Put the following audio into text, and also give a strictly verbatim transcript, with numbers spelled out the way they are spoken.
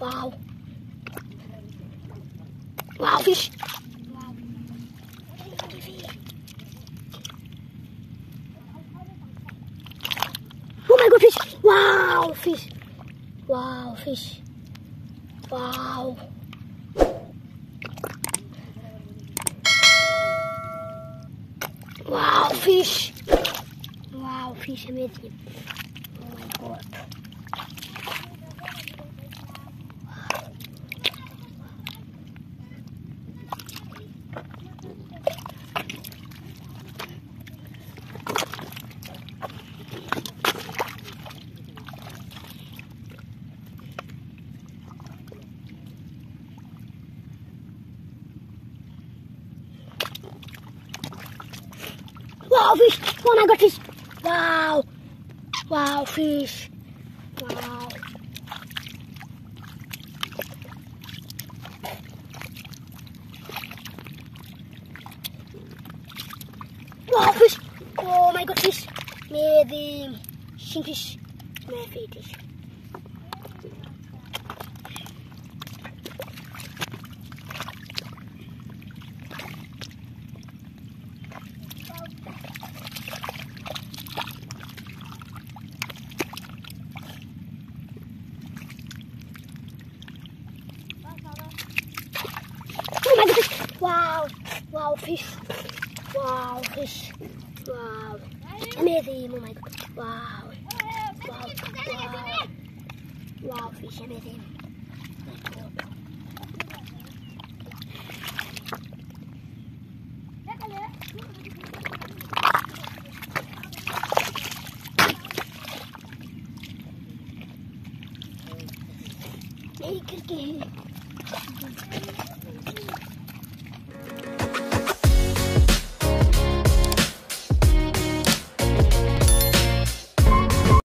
Wow. Wow, fish. Wow. Oh my god, fish. Wow, fish. Wow, fish. Wow. Wow, fish. Wow, fish, amazing. Oh my god. Wow, fish! Oh my god, fish! Wow! Wow, fish! Wow! Wow, fish! Oh my god, fish! Amazing! Fish! My fish! Wow, wow, fish, wow, fish, wow, amazing, oh my god, wow, wow, wow, wow, fish, amazing, oh my god. Make it again.